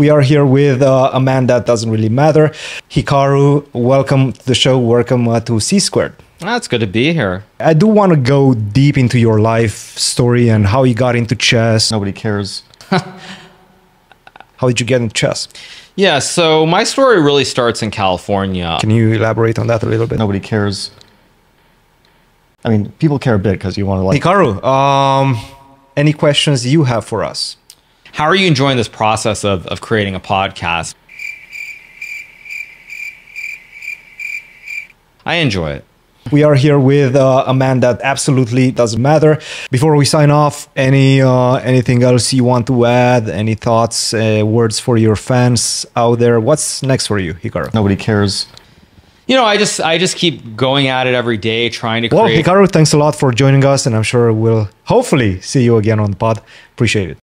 We are here with a man that doesn't really matter. Hikaru, welcome to the show. Welcome to C Squared. It's good to be here. I do want to go deep into your life story and how you got into chess. Nobody cares. How did you get into chess? Yeah, so my story really starts in California. Can you elaborate on that a little bit? Nobody cares. I mean, people care a bit because you want to like... Hikaru, any questions you have for us? How are you enjoying this process of creating a podcast? I enjoy it. We are here with a man that absolutely doesn't matter. Before we sign off, anything else you want to add? Any thoughts, words for your fans out there? What's next for you, Hikaru? Nobody cares. You know, I just keep going at it every day, trying to create... Well, Hikaru, thanks a lot for joining us, and I'm sure we'll hopefully see you again on the pod. Appreciate it.